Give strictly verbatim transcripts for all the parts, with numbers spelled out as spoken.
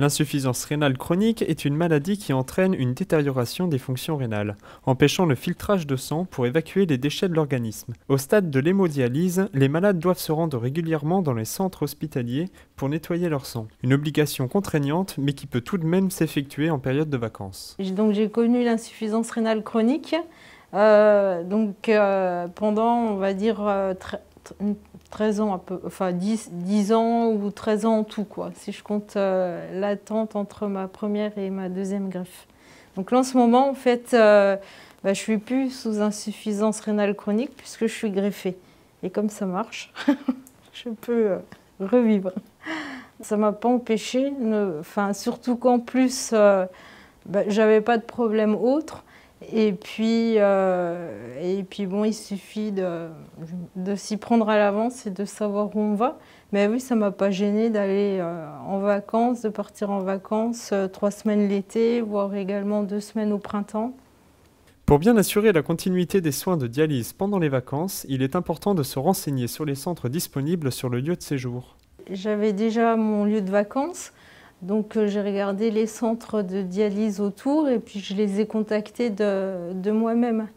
L'insuffisance rénale chronique est une maladie qui entraîne une détérioration des fonctions rénales, empêchant le filtrage de sang pour évacuer les déchets de l'organisme. Au stade de l'hémodialyse, les malades doivent se rendre régulièrement dans les centres hospitaliers pour nettoyer leur sang. Une obligation contraignante, mais qui peut tout de même s'effectuer en période de vacances. Donc j'ai connu l'insuffisance rénale chronique euh, donc, euh, pendant, on va dire, euh, treize ans, un peu, enfin dix, dix ans ou treize ans en tout, quoi, si je compte euh, l'attente entre ma première et ma deuxième greffe. Donc là, en ce moment, en fait, euh, bah, je ne suis plus sous insuffisance rénale chronique puisque je suis greffée. Et comme ça marche, je peux euh, revivre. Ça ne m'a pas empêchée, ne... enfin, surtout qu'en plus, euh, bah, j'avais pas de problème autre. Et puis, euh, et puis bon, il suffit de, de s'y prendre à l'avance et de savoir où on va. Mais oui, ça ne m'a pas gênée d'aller euh, en vacances, de partir en vacances euh, trois semaines l'été, voire également deux semaines au printemps. Pour bien assurer la continuité des soins de dialyse pendant les vacances, il est important de se renseigner sur les centres disponibles sur le lieu de séjour. J'avais déjà mon lieu de vacances. Donc euh, j'ai regardé les centres de dialyse autour et puis je les ai contactés de, de moi-même.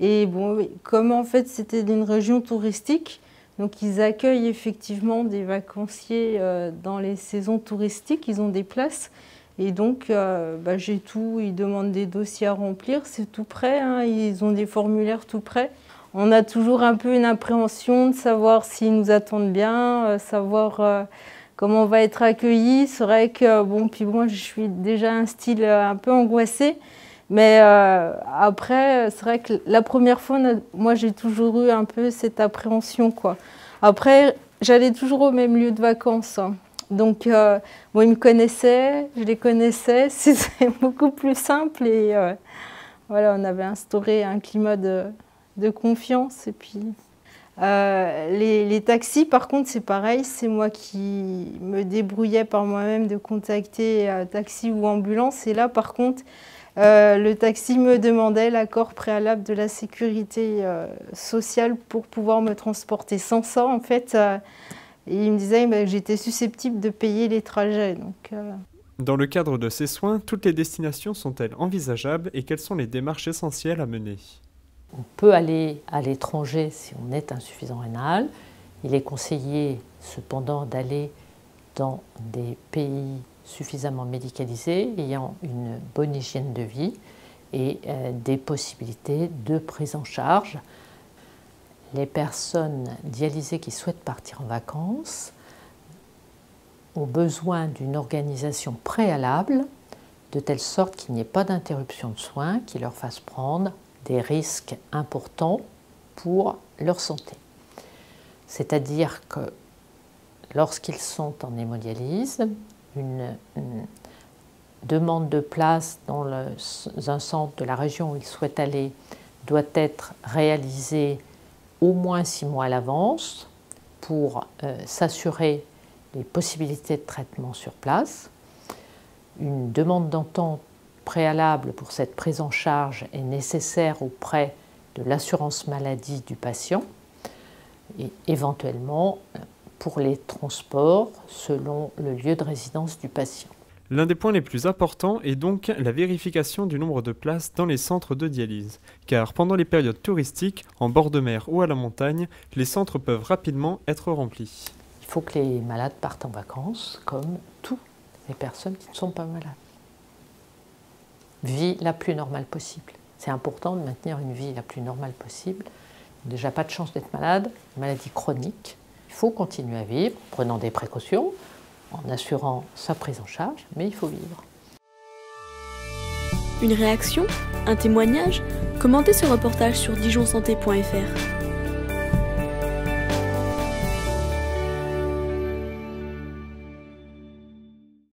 Et bon, comme en fait c'était une région touristique, donc ils accueillent effectivement des vacanciers euh, dans les saisons touristiques, ils ont des places. Et donc euh, bah, j'ai tout, ils demandent des dossiers à remplir, c'est tout prêt, hein, ils ont des formulaires tout prêts. On a toujours un peu une appréhension de savoir s'ils nous attendent bien, euh, savoir... Euh, Comment on va être accueilli, c'est vrai que, bon, puis moi, je suis déjà un style un peu angoissé. Mais euh, après, c'est vrai que la première fois, moi, j'ai toujours eu un peu cette appréhension, quoi. Après, j'allais toujours au même lieu de vacances. Hein. Donc, euh, bon, ils me connaissaient, je les connaissais. C'était beaucoup plus simple. Et euh, voilà, on avait instauré un climat de, de confiance. Et puis... Euh, les, les taxis, par contre, c'est pareil, c'est moi qui me débrouillais par moi-même de contacter euh, taxi ou ambulance. Et là, par contre, euh, le taxi me demandait l'accord préalable de la sécurité euh, sociale pour pouvoir me transporter. Sans ça, en fait, euh, il me disait bah, que j'étais susceptible de payer les trajets. Donc, euh... Dans le cadre de ces soins, toutes les destinations sont-elles envisageables et quelles sont les démarches essentielles à mener ? On peut aller à l'étranger si on est insuffisant rénal. Il est conseillé cependant d'aller dans des pays suffisamment médicalisés, ayant une bonne hygiène de vie et euh, des possibilités de prise en charge. Les personnes dialysées qui souhaitent partir en vacances ont besoin d'une organisation préalable, de telle sorte qu'il n'y ait pas d'interruption de soins qui leur fasse prendre des risques importants pour leur santé. C'est-à-dire que lorsqu'ils sont en hémodialyse, une, une demande de place dans, le, dans un centre de la région où ils souhaitent aller doit être réalisée au moins six mois à l'avance pour euh, s'assurer les possibilités de traitement sur place. Une demande d'entente préalable pour cette prise en charge est nécessaire auprès de l'assurance maladie du patient et éventuellement pour les transports selon le lieu de résidence du patient. L'un des points les plus importants est donc la vérification du nombre de places dans les centres de dialyse, car pendant les périodes touristiques, en bord de mer ou à la montagne, les centres peuvent rapidement être remplis. Il faut que les malades partent en vacances comme toutes les personnes qui ne sont pas malades. Vie la plus normale possible. C'est important de maintenir une vie la plus normale possible. Déjà pas de chance d'être malade, maladie chronique. Il faut continuer à vivre, en prenant des précautions, en assurant sa prise en charge, mais il faut vivre. Une réaction? Un témoignage? Commentez ce reportage sur dijon santé point F R.